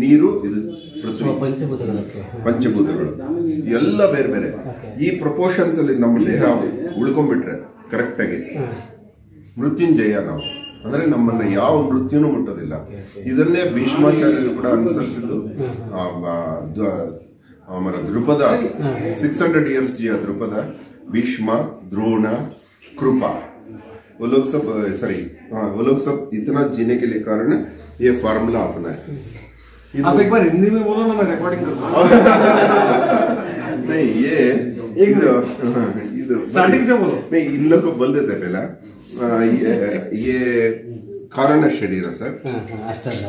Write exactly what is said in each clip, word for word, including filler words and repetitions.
ನೀರು ಇದು ಪೃಥ್ವಿ ಪಂಚಭೂತಗಳು ಪಂಚಭೂತಗಳು ಎಲ್ಲ ಬೇರೆ ಬೇರೆ ಈ ಪ್ರಪೋರ್ಷನ್ಸ್ ಅಲ್ಲಿ ನಮ್ಮ ದೇಹ ಉಳ್ಕೊಂಡ್ಬಿಟ್ರೆ ಕರೆಕ್ಟಾಗಿ ಮೃತ್ಯುಂಜಯ ನಾವು ಅಂದ್ರೆ ನಮ್ಮನ್ನ ಯಾವ ಮೃತ್ಯುನೂ ಮುಟ್ಟೋದಿಲ್ಲ. ಇದನ್ನೇ ಭೀಷ್ಮಾಚಾರ್ಯರು ಕೂಡ ಅನುಸರಿಸಿದ್ದು. ಆಮೇಲೆ ದ್ರುಪದ ಸಿಕ್ಸ್ ಹಂಡ್ರೆಡ್ ಇಯರ್ಸ್ ಜಿಯ ದ್ರುಪದ ಭೀಷ್ಮ ದ್ರೋಣ ಕೃಪಾ वो लोग सब सॉरी हाँ वो लोग सब इतना जीने के लिए कारण ये फार्मूला अपना है. आप एक बार हिंदी में बोलो ना, मैं रिकॉर्डिंग करूँगा. नहीं ये इधर इधर स्टार्टिंग से बोलो. नहीं इन लोग को बोल देते पहला ये ये कारण शरीर सर.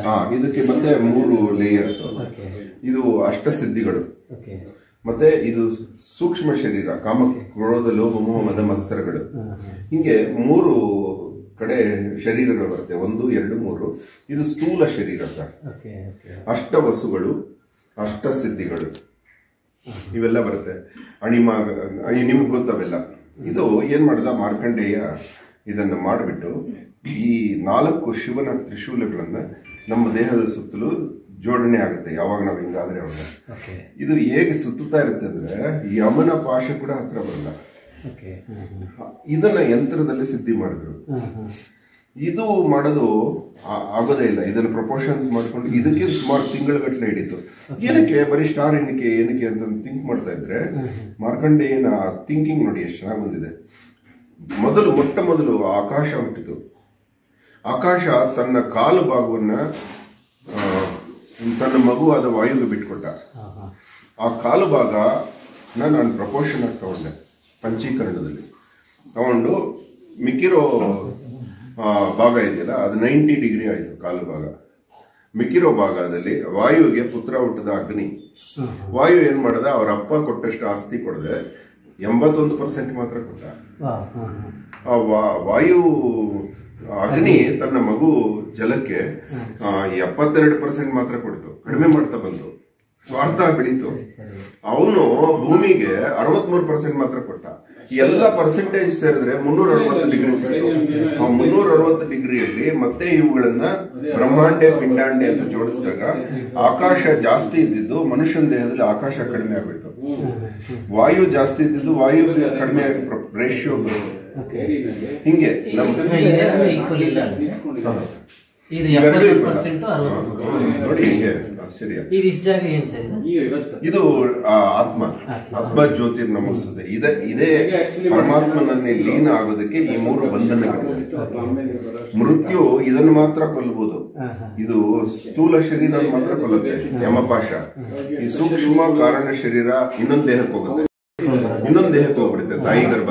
हाँ इधर के मध्य मूल लेयर्स इधर अष्ट सिद्धिगण ಮತ್ತೆ ಇದು ಸೂಕ್ಷ್ಮ ಶರೀರ, ಕಾಮ ಕ್ರೋಧ ಲೋಭ ಮೋಹ ಮದ ಮತ್ಸರಗಳು, ಹಿಂಗೆ ಮೂರು ಕಡೆ ಶರೀರಗಳು ಬರುತ್ತೆ, ಒಂದು ಎರಡು ಮೂರು. ಇದು ಸ್ಥೂಲ ಶರೀರ ಸರ್. ಅಷ್ಟ ವಸುಗಳು, ಅಷ್ಟ ಸಿದ್ಧಿಗಳು ಇವೆಲ್ಲ ಬರುತ್ತೆ. ಅಣಿಮ ನಿಮ್ಗೆ ಗೊತ್ತವೆಲ್ಲ. ಇದು ಏನ್ ಮಾಡಿದ ಮಾರ್ಕಂಡೇಯ, ಇದನ್ನು ಮಾಡಿಬಿಟ್ಟು ಈ ನಾಲ್ಕು ಶಿವನ ತ್ರಿಶೂಲಗಳನ್ನ ನಮ್ಮ ದೇಹದ ಸುತ್ತಲೂ ಜೋಡಣೆ ಆಗುತ್ತೆ ಯಾವಾಗ ನಾವು ಹಿಂಗಾದ್ರೆ ಅವಾಗ. ಇದು ಹೇಗೆ ಸುತ್ತಾ ಇರುತ್ತೆ ಅಂದ್ರೆ ಯಮನ ಪಾಶ ಕೂಡ ಹತ್ರ ಬರಲ್ಲ. ಇದನ್ನ ಯಂತ್ರದಲ್ಲಿ ಸಿದ್ಧಿ ಮಾಡಿದ್ರು. ಇದು ಮಾಡೋದು ಆಗೋದೇ ಇಲ್ಲ. ಇದನ್ನ ಪ್ರಪೋರ್ಷನ್ಸ್ ಮಾಡ್ಕೊಂಡು ಇದಕ್ಕೆ ಸುಮಾರು ತಿಂಗಳಗಟ್ಟಲೆ ಹಿಡಿತು. ಏನಕ್ಕೆ ಬರೀ ಸ್ಟಾರ್ ಎಣಿಕೆ ಏನಕ್ಕೆ ಅಂತ ಥಿಂಕ್ ಮಾಡ್ತಾ ಇದ್ರೆ ಮಾರ್ಕಂಡೇಯನ ಥಿಂಕಿಂಗ್ ನೋಡಿ ಎಷ್ಟು ಚೆನ್ನಾಗಿ ಬಂದಿದೆ. ಮೊದಲು ಮೊಟ್ಟ ಮೊದಲು ಆಕಾಶ ಹುಟ್ಟಿತು. ಆಕಾಶ ತನ್ನ ಕಾಲು ಭಾಗವನ್ನ ತನ್ನ ಮಗುವಾದ ವಾಯುವಿಗೆ ಬಿಟ್ಕೊಟ್ಟ. ಆ ಕಾಲು ಭಾಗ ನಾನು ಪ್ರಪೋರ್ಷನ್ ಆಗಿ ತಗೊಂಡೆ ಪಂಚೀಕರಣದಲ್ಲಿ ತಗೊಂಡು, ಮಿಕ್ಕಿರೋ ಭಾಗ ಇದೆಯಲ್ಲ ಅದು ನೈಂಟಿ ಡಿಗ್ರಿ ಆಯಿತು. ಕಾಲು ಭಾಗ ಮಿಕ್ಕಿರೋ ಭಾಗದಲ್ಲಿ ವಾಯುವಿಗೆ ಪುತ್ರ ಹುಟ್ಟದ ಅಗ್ನಿ. ವಾಯು ಏನ್ ಮಾಡದ, ಅವ್ರ ಅಪ್ಪ ಕೊಟ್ಟಷ್ಟು ಆಸ್ತಿ ಕೊಡದೆ ಎಂಬತ್ತೊಂದು ಪರ್ಸೆಂಟ್ ಮಾತ್ರ ಕೊಟ್ಟ. ಆ ವಾಯು ಅಗ್ನಿ ತನ್ನ ಮಗು ಜಲಕ್ಕೆ ಎಪ್ಪತ್ತೆರಡು ಪರ್ಸೆಂಟ್ ಮಾತ್ರ ಕೊಡ್ತು, ಕಡಿಮೆ ಮಾಡ್ತಾ ಬಂತು, ಸ್ವಾರ್ಥ ಬೆಳೀತು. ಅವನು ಭೂಮಿಗೆ ಅರವತ್ಮೂರು ಪರ್ಸೆಂಟ್ ಮಾತ್ರ ಕೊಟ್ಟ. ಎಲ್ಲ ಪರ್ಸೆಂಟೇಜ್ ಸೇರಿದ್ರೆ ಮುನ್ನೂರ ಅರವತ್ತು ಡಿಗ್ರಿ ಸೇರಿತು. ಆ ಮುನ್ನೂರ ಅರವತ್ತು ಡಿಗ್ರಿಯಲ್ಲಿ ಮತ್ತೆ ಇವುಗಳನ್ನ ಬ್ರಹ್ಮಾಂಡೆ ಪಿಂಡಾಂಡೆ ಅಂತ ಜೋಡಿಸಿದಾಗ ಆಕಾಶ ಜಾಸ್ತಿ ಇದ್ದಿದ್ದು ಮನುಷ್ಯನ ದೇಹದಲ್ಲಿ ಆಕಾಶ ಕಡಿಮೆ ಆಗ್ಬಿಡ್ತು. ವಾಯು ಜಾಸ್ತಿ ಇದ್ದಿದ್ದು ವಾಯು ಕಡಿಮೆ ಆಗಿ ರೇಷಿಯೋ ಬರುತ್ತೆ. ಹಿಂಗೆ ನೋಡಿ ಹಿಂಗೆ ಆಶ್ಚರ್ಯ. ಇದು ಆತ್ಮ ಆತ್ಮ ಜ್ಯೋತಿ ನಮಸ್ತುತೆ. ಇದೇ ಇದೇ ಪರಮಾತ್ಮನಲ್ಲಿ ಲೀನ ಆಗೋದಕ್ಕೆ ಈ ಮೂರು ಬಂಧನಗಳು. ಮೃತ್ಯು ಇದನ್ನು ಮಾತ್ರ ಕೊಲ್ಲಬಹುದು. ಇದು ಸ್ಥೂಲ ಶರೀರ ಮಾತ್ರ ಕೊಲ್ಲುತ್ತೆ ಯಮಪಾಶ. ಈ ಸೂಕ್ಷ್ಮ ಕಾರಣ ಶರೀರ ಇನ್ನೊಂದು ದೇಹಕ್ಕೆ ಹೋಗುತ್ತೆ, ಇನ್ನೊಂದು ದೇಹಕ್ಕೆ ಹೋಗ್ಬಿಡುತ್ತೆ, ತಾಯಿ ಗರ್ಭ.